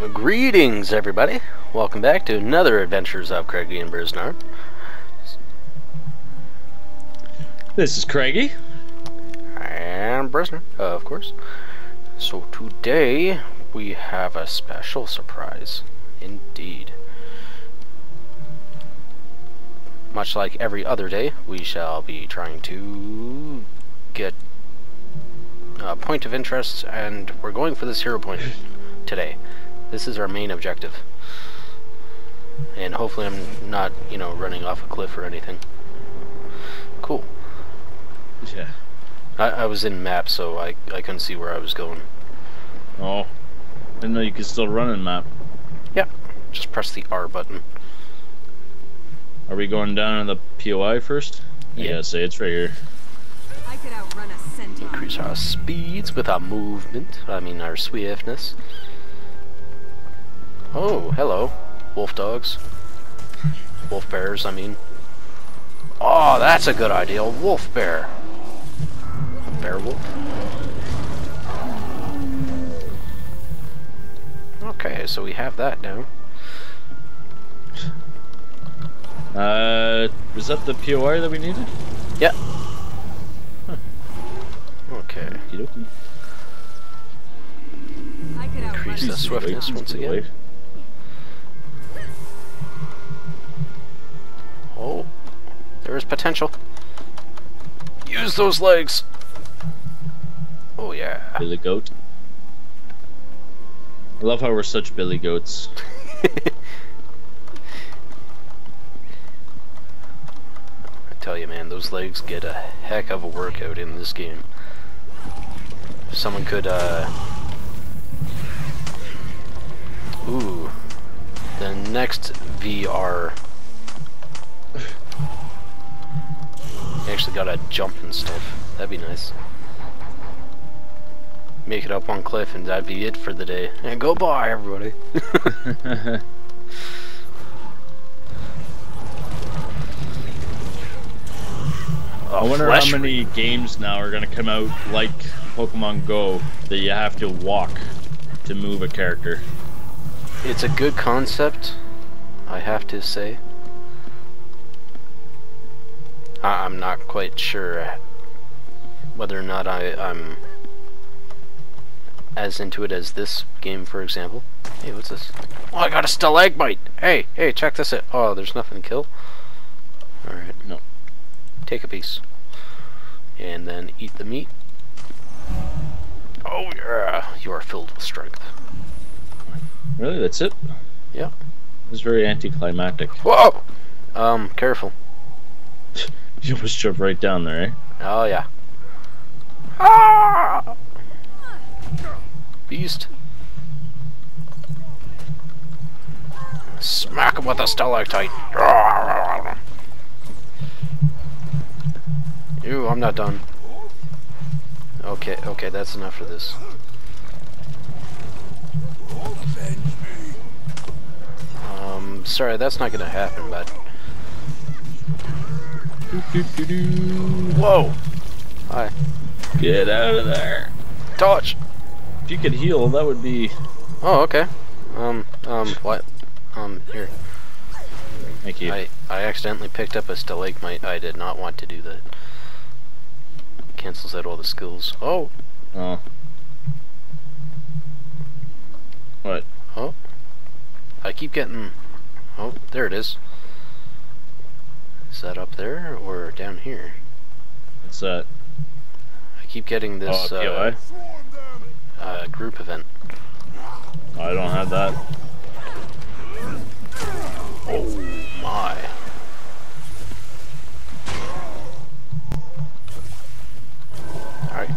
Well, greetings everybody, welcome back to another Adventures of Craigy and Brisnar. This is Craigy. And Brisnar, of course. So today we have a special surprise indeed. Much like every other day, we shall be trying to get a point of interest, and we're going for this hero point today. This is our main objective. And hopefully I'm not, you know, running off a cliff or anything. Cool. Yeah. I was in map, so I couldn't see where I was going. Oh. I didn't know you could still run in map. Yeah. Just press the R button. Are we going down in the POI first? Yeah, yeah, say it's right here. I could outrun a centaur. Increase our speeds with our movement. I mean our swiftness. Oh, hello. Wolf dogs. Wolf bears, I mean. Oh, that's a good idea. Wolf bear. Bear wolf. Okay, so we have that now. Was that the POI that we needed? Yeah. Huh. Okay. Increase the swiftness once again. Oh, there is potential. Use those legs. Oh yeah. Billy goat. I love how we're such billy goats. Tell you, man, those legs get a heck of a workout in this game. If someone could, ooh, the next VR. You actually got a jump and stuff. That'd be nice. Make it up on cliff, and that'd be it for the day. And go bye, everybody. I wonder how many games now are going to come out like Pokemon Go that you have to walk to move a character. It's a good concept, I have to say. I'm not quite sure whether or not I'm as into it as this game, for example. Hey, what's this? Oh, I got a stalagmite! Hey, hey, check this out. Oh, there's nothing to kill. Alright, no. Take a piece and then eat the meat. Oh yeah, you are filled with strength. Really, that's it? Yeah. It was very anticlimactic. Whoa! Careful. You almost jumped right down there, eh? Oh yeah. Ah! Beast. Smack him with a stalactite. Ew, I'm not done. Okay, okay, that's enough for this. Sorry, that's not gonna happen, but... Whoa! Hi. Get out of there! Dodge! If you could heal, that would be... Oh, okay. What? Here. Thank you. I accidentally picked up a stalagmite. I did not want to do that. Cancels out all the skills. Oh! Oh. What? Oh. I keep getting... Oh, there it is. Is that up there or down here? What's that? I keep getting this group event. I don't have that. Oh my. Alright.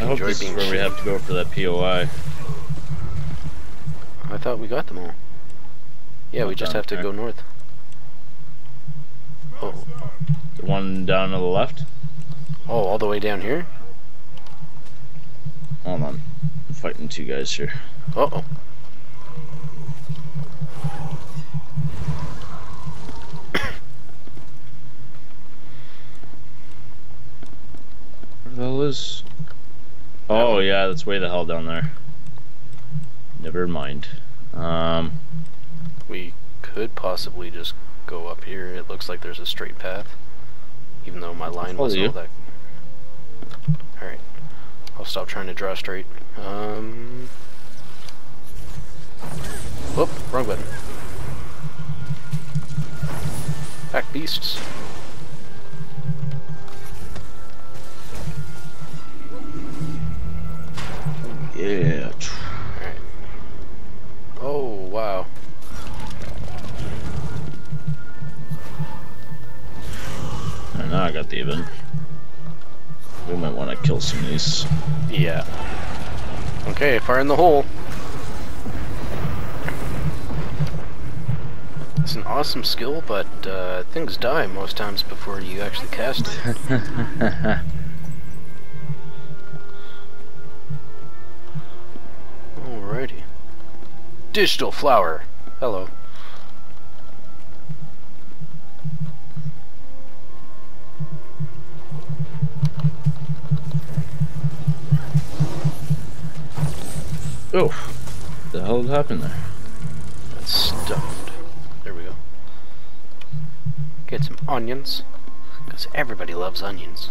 I hope this is where we have to go for that POI. I thought we got them all. Yeah, we just have to go north. Oh. The one down to the left? Oh, all the way down here? Hold on. I'm fighting two guys here. Uh-oh. Is... Oh yeah, that's way the hell down there. Never mind. We could possibly just go up here. It looks like there's a straight path, even though my line wasn't all that. Alright, I'll stop trying to draw straight. Whoop, wrong button. Pack beasts. Yeah. Alright. Oh, wow. Alright, now I got the event. We might want to kill some of these. Yeah. Okay, fire in the hole. It's an awesome skill, but things die most times before you actually cast it. Alrighty. Digital flower. Hello. Oh, what the hell happened there? That's stuffed. There we go. Get some onions, because everybody loves onions.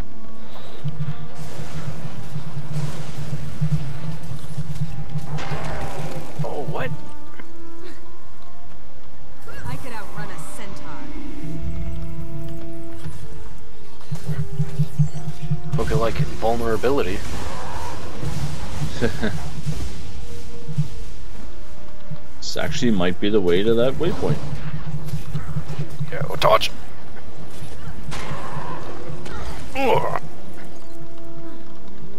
Oh, what? I could outrun a centaur. Hope you like invulnerability. Actually might be the way to that waypoint. Yeah, we'll dodge. Ugh.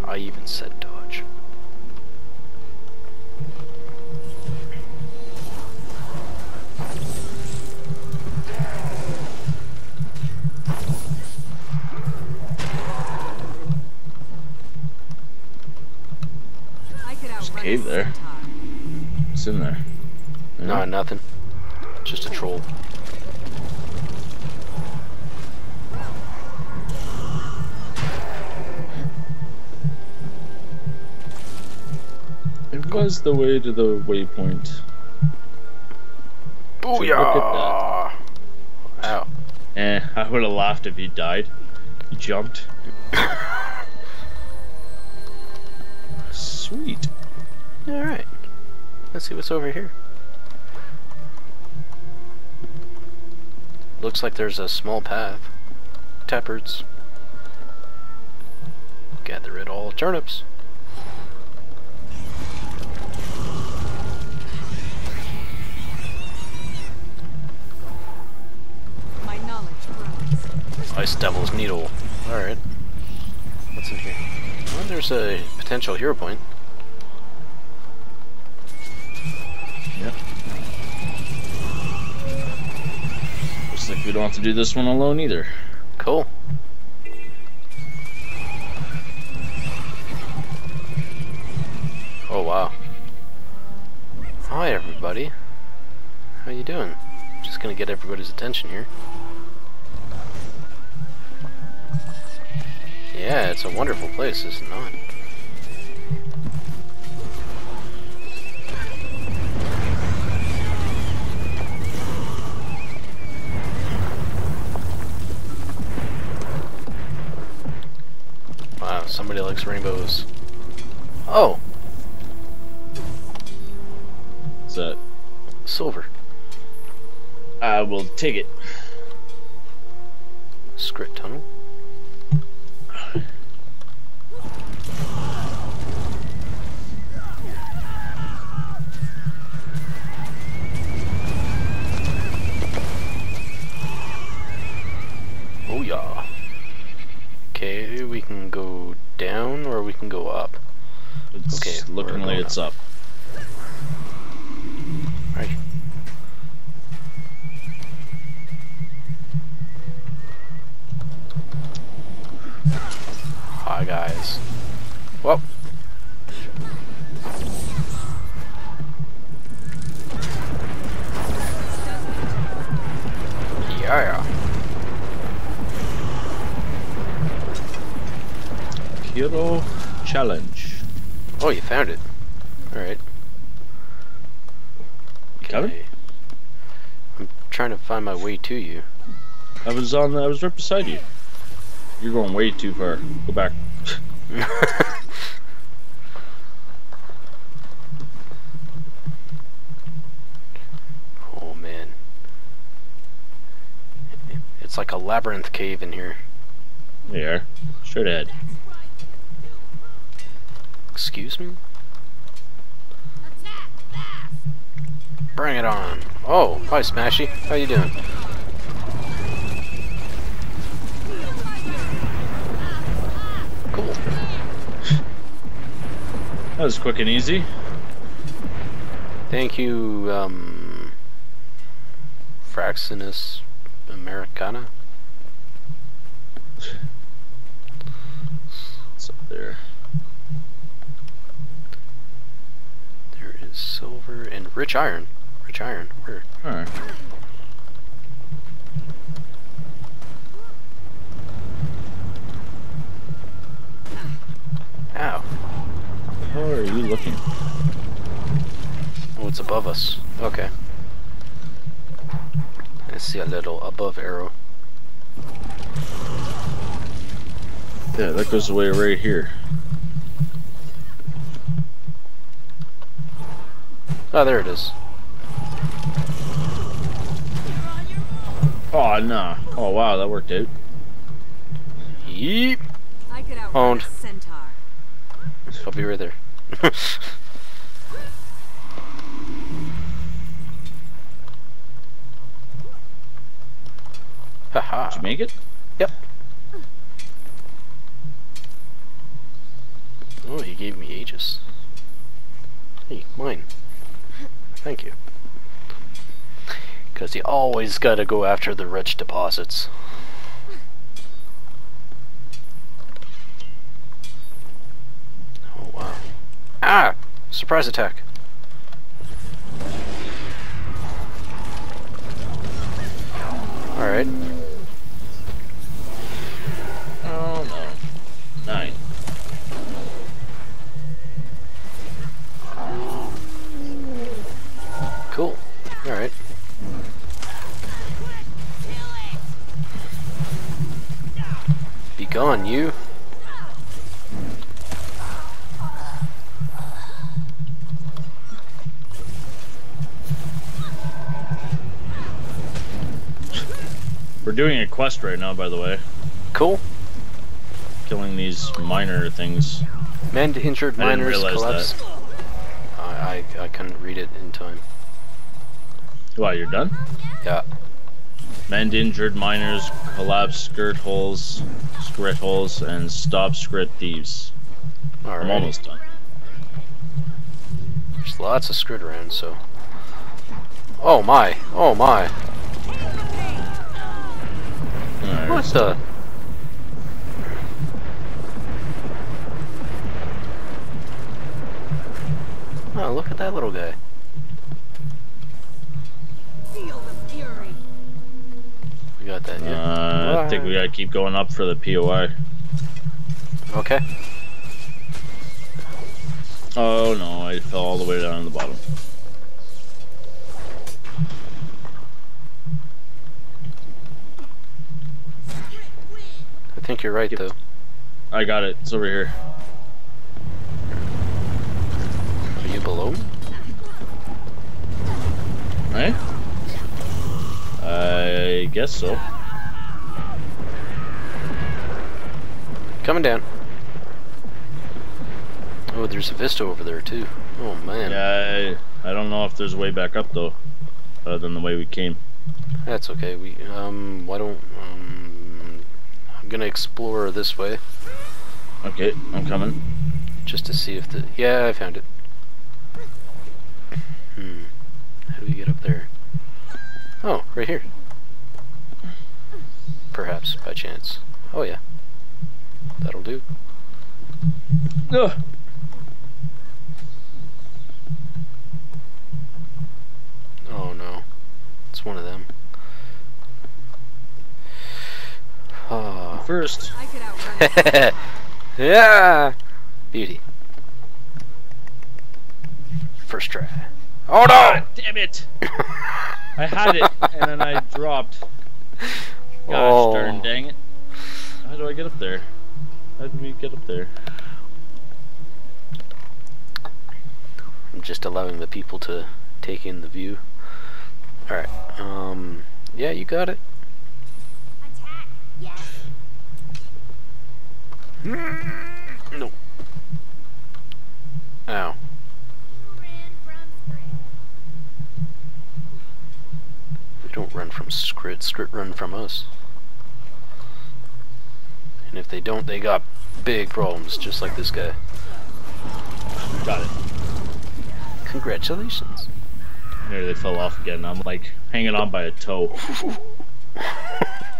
I even said dodge. There's a cave there. It's in there. Nah, nothing. Just a troll. It was the way to the waypoint. Booyah! Wow. Eh, I would have laughed if you died. You jumped. Sweet. Alright. Let's see what's over here. Looks like there's a small path. Taproots. Gather it all. Turnips. My knowledge grows. Ice Devil's Needle. Alright. What's in here? Well, there's a potential hero point. Yep. Like we don't have to do this one alone either. Cool. Oh wow. Hi everybody. How you doing? Just gonna get everybody's attention here. Yeah, it's a wonderful place, is it not? Somebody likes rainbows. Oh! What's that? Silver. I will take it. Skritt tunnel. Oh yeah. Okay, we can go down or we can go up. It's okay, looking like it's up. Right. Hi guys. Well. Yeah. Hero challenge. Oh, you found it. Alright. Okay. Kevin? I'm trying to find my way to you. I was right beside you. You're going way too far. Go back. Oh man. It's like a labyrinth cave in here. Yeah. Straight ahead. Excuse me? Bring it on. Oh, hi Smashy. How you doing? Cool. That was quick and easy. Thank you, Fraxinus Americana. What's up there? There is silver and rich iron. Rich iron, where? Alright. Ow. Where are you looking? Oh, it's above us. Okay. I see a little above arrow. Yeah, that goes away right here. Oh, there it is. Oh, no. Oh, wow, that worked out. Yeep. I could outrun a centaur. I'll be right there. Haha. Did you make it? Yep. Oh, he gave me Aegis. Hey, mine. Thank you. Because you always got to go after the rich deposits. Oh, wow. Ah! Surprise attack. Alright. Oh, no. 9. Cool. Alright. Gone, you. We're doing a quest right now, by the way. Cool. Killing these miner things. Man to injured miners collapse. I couldn't read it in time. Wow, you're done? Yeah. Mend injured miners, collapse Skritt holes, and stop Skritt thieves. Alright. I'm almost done. There's lots of Skritt around, so... Oh my! Oh my! Right. What the... Oh, look at that little guy. Got that, yeah. I think we gotta keep going up for the POI. Okay. Oh no, I fell all the way down to the bottom. I think you're right, yep. Though. I got it. It's over here. Are you below? Right? I guess so. Coming down. Oh, there's a vista over there too. Oh man. Yeah, I don't know if there's a way back up though, other than the way we came. That's okay. We why don't I'm gonna explore this way. Okay, I'm coming. Just to see if the yeah, I found it. Hmm. How do we get up there? Oh, right here. Perhaps, by chance. Oh yeah. That'll do. Ugh. Oh no. It's one of them. Oh. First. Yeah! Beauty. First try. Hold on! Damn it! I had it and then I dropped. Gosh darn dang it. How do I get up there? How did we get up there? I'm just allowing the people to take in the view. Alright, yeah, you got it. Attack, yes. No. Ow. We don't run from Skritt. Skritt run from us. And if they don't, they got big problems, just like this guy. Got it. Congratulations. There they fell off again. I'm like hanging on by a toe. Power,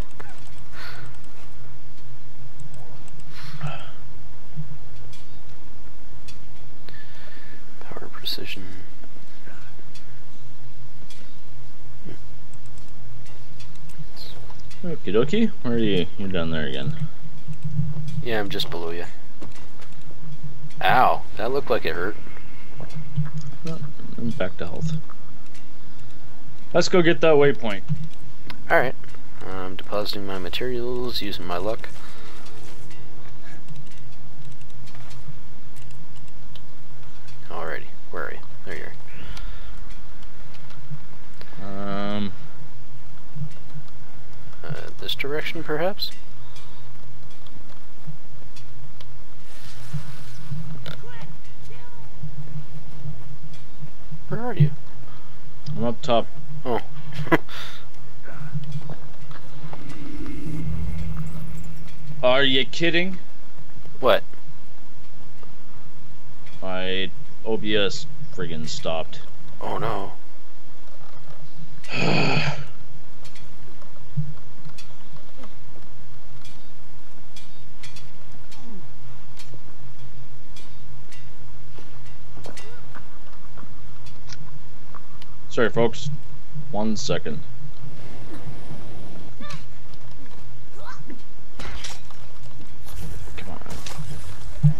precision. Okie dokie. Where are you? You're down there again. Yeah, I'm just below you. Ow, that looked like it hurt. Well, I'm back to health. Let's go get that waypoint. Alright. I'm depositing my materials, using my luck. Alrighty, where are you? There you are. This direction, perhaps? Where are you? I'm up top. Oh. Are you kidding? What? My OBS friggin' stopped. Oh no. Sorry folks, 1 second. Come on.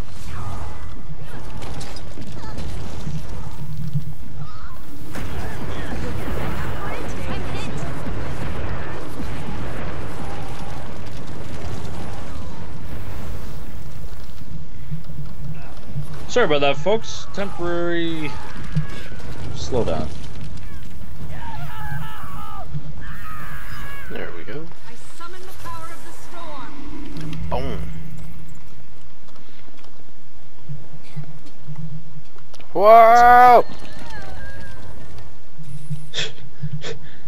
Sorry about that folks, temporary slowdown. There we go. I summon the power of the storm. Boom. Whoa!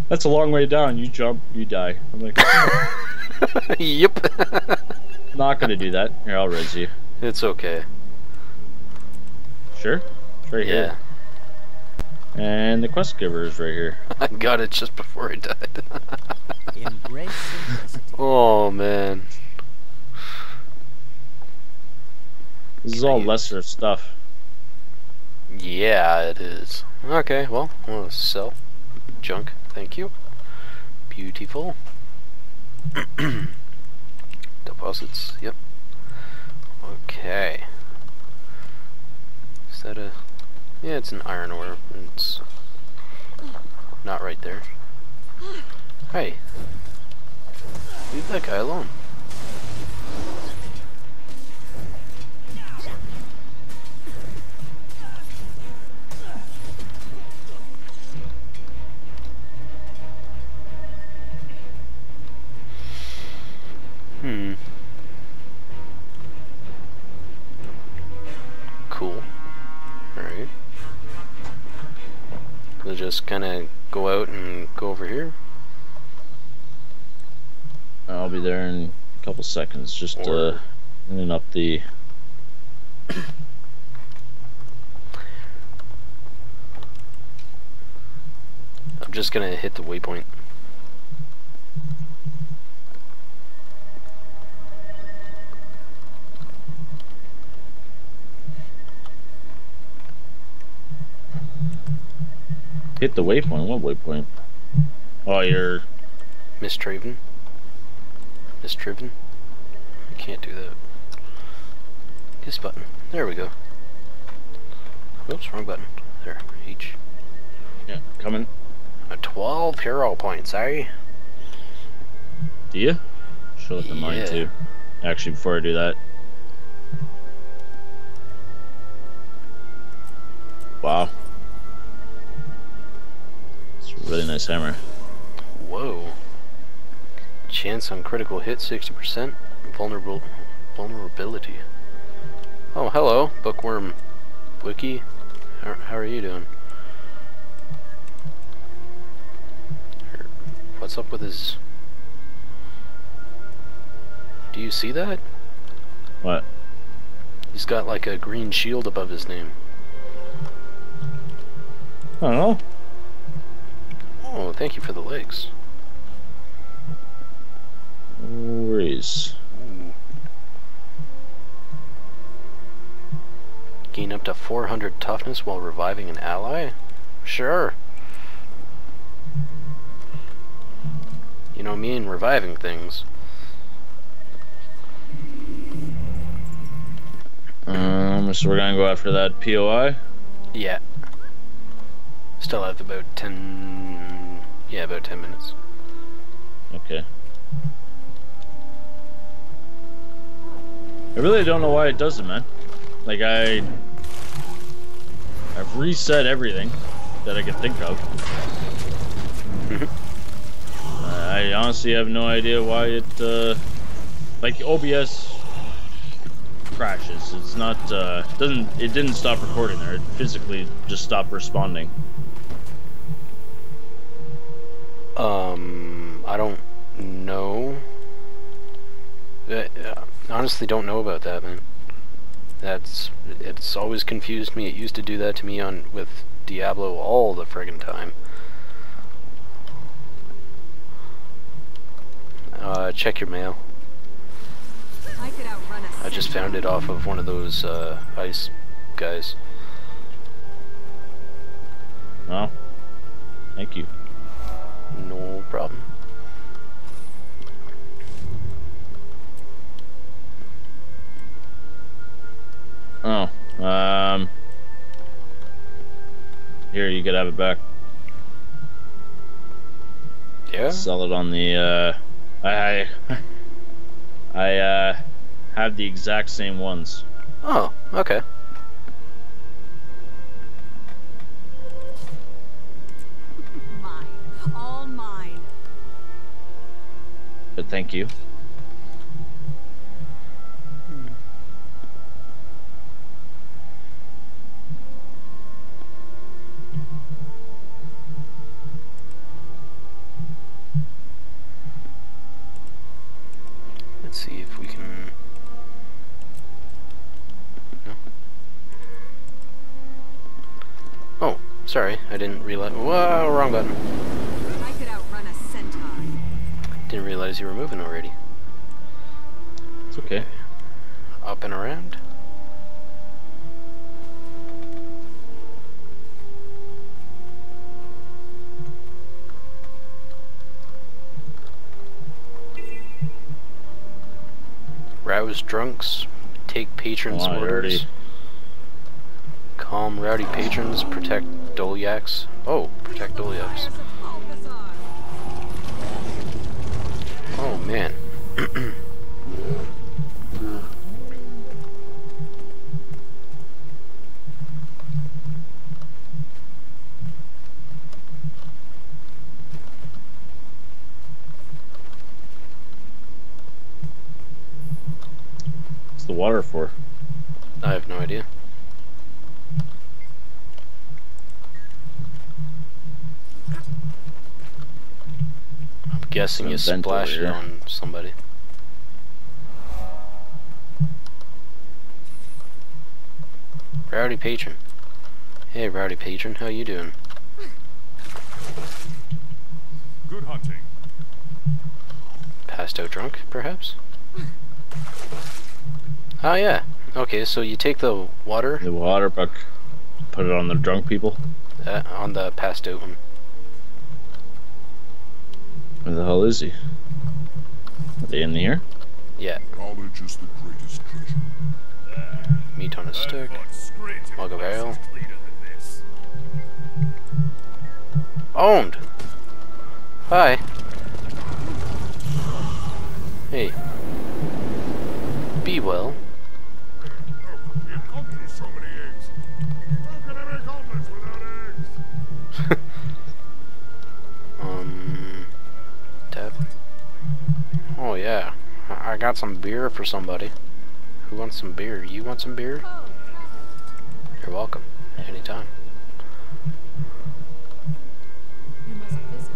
That's a long way down. You jump, you die. I'm like, yep. Not gonna do that. Here, I'll res you. It's okay. Sure? It's right here. And the quest giver is right here. I got it just before I died. Oh man. This is all lesser stuff. Yeah, it is. Okay, well, we'll sell junk. Thank you. Beautiful. Deposits, yep. Okay. Is that a... yeah, it's an iron ore. It's not right there. Hey, leave that guy alone. Hmm. Cool. Alright. We'll just kind of go out and go over here. I'll be there in a couple seconds, just cleaning up the... I'm just gonna hit the waypoint. Hit the waypoint? What waypoint? Oh, you're... Mistraven? Mistriven? I can't do that. This button. There we go. Oops, wrong button. There, H. Yeah, coming. 12 hero points, eh? Do you? Should look at mine too. Actually, before I do that. Wow. It's a really nice hammer. Whoa. Chance on critical hit 60%. Vulnerability. Oh, hello, Bookworm Wiki. How are you doing? What's up with his... Do you see that? What? He's got like a green shield above his name. I don't know. Oh, thank you for the legs. No worries. Gain up to 400 toughness while reviving an ally? Sure. You know me and reviving things. So we're gonna go after that POI? Yeah. Still have about 10... Yeah, about 10 minutes. Okay. I really don't know why it does it, man. Like, I've reset everything that I can think of. I honestly have no idea why it, like, OBS crashes. It's not, it didn't stop recording there. It physically just stopped responding. I don't know. Honestly don't know about that, man. It's always confused me. It used to do that to me with Diablo all the friggin' time. Check your mail. I just found it off of one of those ice guys. Oh, thank you. No problem. Oh, here, you could have it back. Yeah? Sell it on the, I have the exact same ones. Oh, okay. Mine. All mine. But thank you. Let's see if we can... No. Oh, sorry, I didn't realize... Whoa, wrong button. I could outrun a centaur. Didn't realize you were moving already. It's okay. Up and around. Rouse drunks, take patrons' orders. Calm rowdy patrons, protect Dolyaks. Oh, protect Dolyaks. Oh man. The water for? I have no idea. I'm guessing you splash it on somebody. Rowdy patron. Hey, rowdy patron, how you doing? Good hunting. Passed out drunk, perhaps? Oh yeah. Okay, so you take the water. The water buck. Put it on the drunk people. On the passed out one. Where the hell is he? Are they in the air? Yeah. Knowledge is the greatest treasure. Meat on a stick. Mug of ale. Owned! Hi. Hey. Be well. Tab. Oh yeah, I got some beer for somebody. Who wants some beer? You want some beer? You're welcome. Anytime.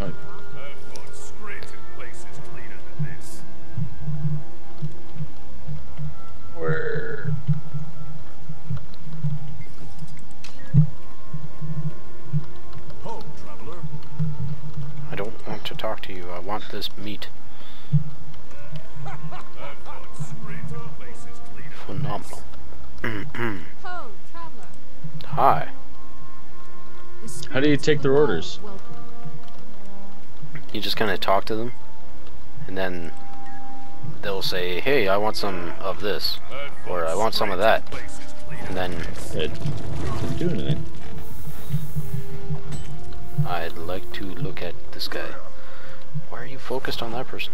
I've fought Skritt in places cleaner than this. Where? Home, traveler. I don't want to talk to you. I want this meat. I've fought Skritt in places cleaner than this. Phenomenal. Home, traveler. Hi. How do you take their orders? You just kind of talk to them, and then they'll say, hey, I want some of this, or I want some of that, and then... It didn't do anything. I'd like to look at this guy. Why are you focused on that person?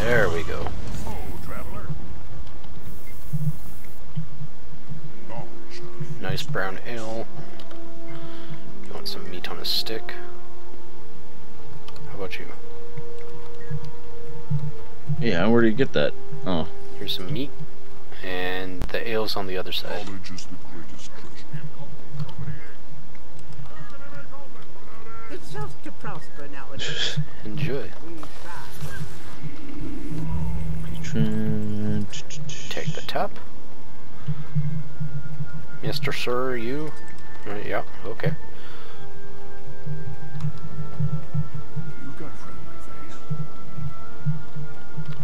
There we go. Nice brown ale. You want some meat on a stick? How about you? Yeah, where do you get that? Oh. Here's some meat, and the ale's on the other side. It's just to prosper nowadays. Enjoy. Take the top. Mr. Sir, you? Yeah, okay.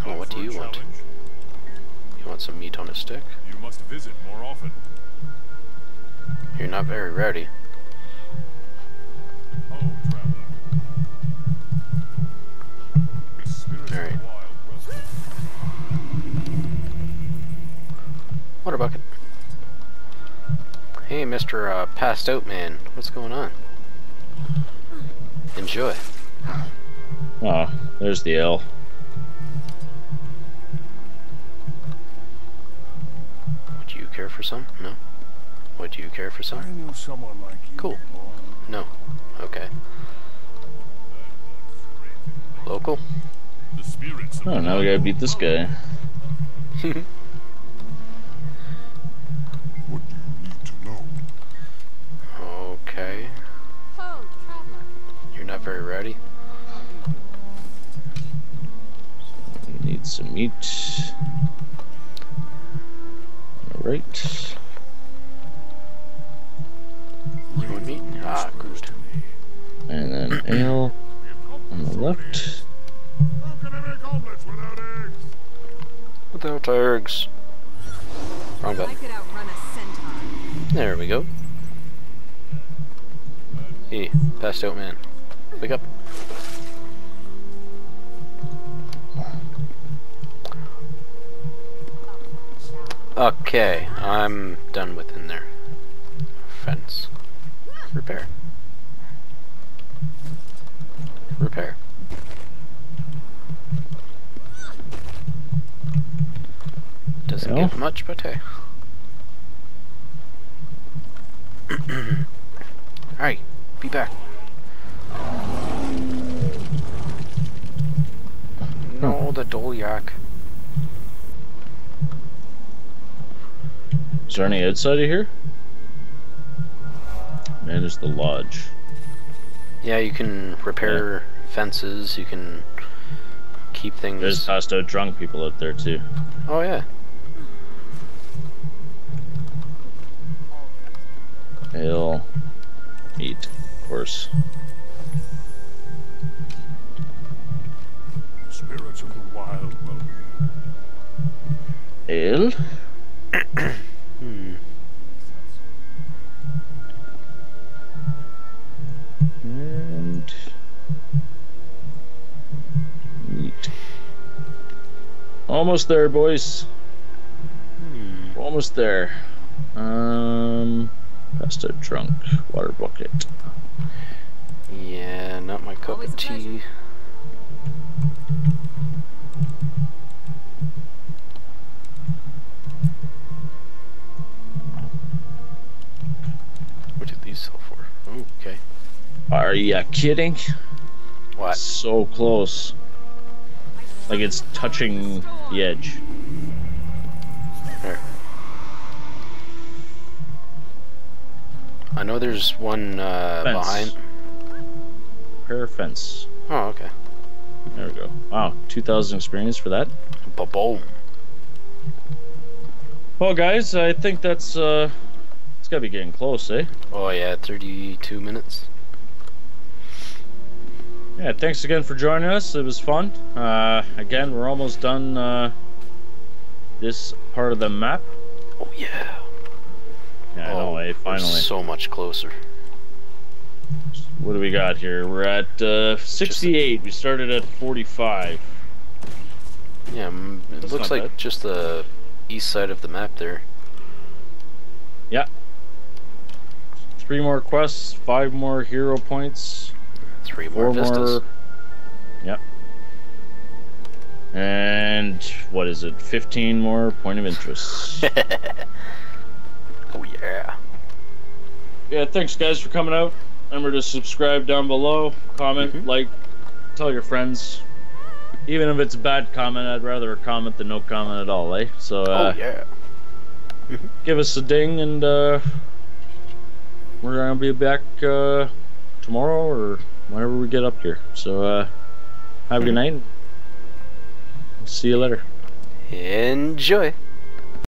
Oh, what do you want? You want some meat on a stick? You must visit more often. You're not very rowdy. Oh, traveler. All right. Water bucket. Hey, Mr. Passed Out Man, what's going on? Enjoy. Oh, there's the L. Would you care for some? No. Would you care for some? I knew someone like you. Cool. No. Okay. Local? Oh, now we gotta beat this guy. Okay. You're not very rowdy. Need some meat. All right. You want meat? Ah, good. And then ale on the left. How can I make omelets without eggs? Without eggs. Wrong button. There we go. Hey, Passed Out Man. Wake up. Okay, I'm done with in there. Fence. Repair. Repair. Doesn't give much, but hey. Alright. Be back. No, the Dolyak. Is there any outside of here? Manage the lodge. Yeah, you can repair fences, you can keep things... There's passed out drunk people out there too. Oh yeah. Ale. Meat. Course. Spirits of the wild ale. And meat. Almost there, boys. Almost there. Passed just a drunk water bucket. Yeah, not my cup of tea. What did these sell for? Ooh, okay. Are you kidding? What? So close. Like it's touching the edge. There. I know there's one behind. Prayer fence. Oh, okay. There we go. Wow, 2,000 experience for that. Ba-boom. Well, guys, I think that's it's gotta be getting close, eh? Oh yeah, 32 minutes. Yeah, thanks again for joining us. It was fun. Again, we're almost done this part of the map. Oh yeah. Yeah, oh, I know, eh? Finally. We're so much closer. What do we got here? We're at 68. We started at 45. Yeah, it looks like just the east side of the map there. Yeah. 3 more quests, 5 more hero points, 3 more vistas. Yep. And what is it? 15 more point of interest. Oh yeah. Yeah, thanks guys for coming out. Remember to subscribe down below, comment, like, tell your friends. Even if it's a bad comment, I'd rather a comment than no comment at all, eh? So, oh, yeah. Give us a ding, and we're going to be back tomorrow or whenever we get up here. So, have a good night. See you later. Enjoy.